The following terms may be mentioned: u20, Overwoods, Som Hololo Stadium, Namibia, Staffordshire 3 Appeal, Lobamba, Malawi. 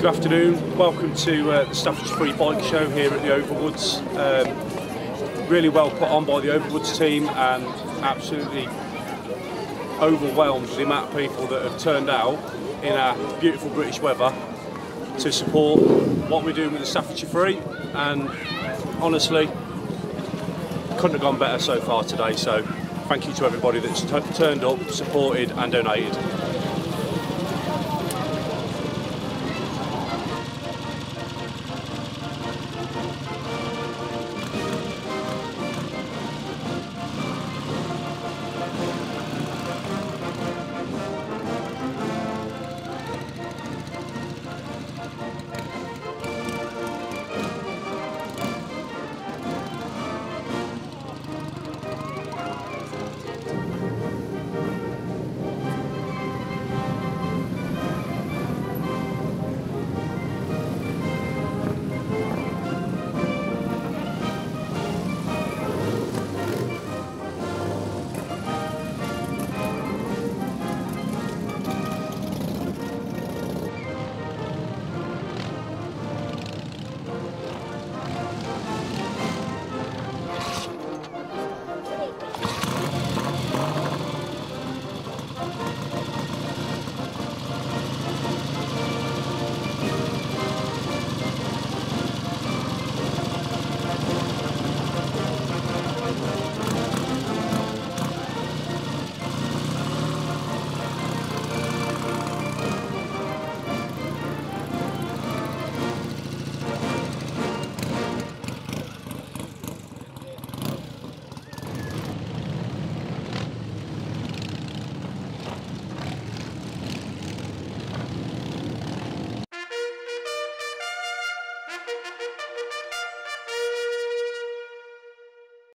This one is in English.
Good afternoon, welcome to the Staffordshire 3 Bike Show here at the Overwoods. Really well put on by the Overwoods team, and absolutely overwhelmed with the amount of people that have turned out in our beautiful British weather to support what we're doing with the Staffordshire 3, and honestly couldn't have gone better so far today, so thank you to everybody that's turned up, supported and donated.